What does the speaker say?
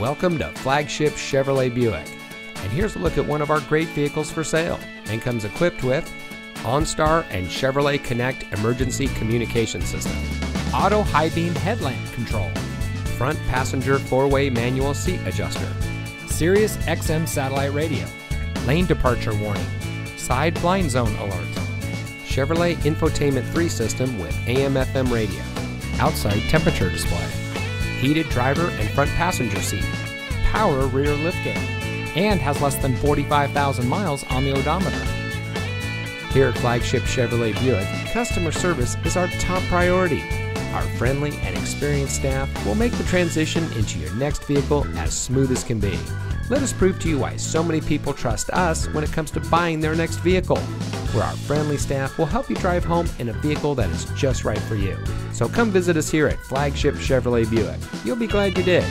Welcome to Flagship Chevrolet Buick, and here's a look at one of our great vehicles for sale, and comes equipped with OnStar and Chevrolet Connect emergency communication system, auto high beam headlamp control, front passenger four-way manual seat adjuster, Sirius XM satellite radio, lane departure warning, side blind zone alert, Chevrolet infotainment 3 system with AM/FM radio, outside temperature display, heated driver and front passenger seat, power rear liftgate, and has less than 45,000 miles on the odometer. Here at Flagship Chevrolet Buick, customer service is our top priority. Our friendly and experienced staff will make the transition into your next vehicle as smooth as can be. Let us prove to you why so many people trust us when it comes to buying their next vehicle, where our friendly staff will help you drive home in a vehicle that is just right for you. So come visit us here at Flagship Chevrolet Buick. You'll be glad you did.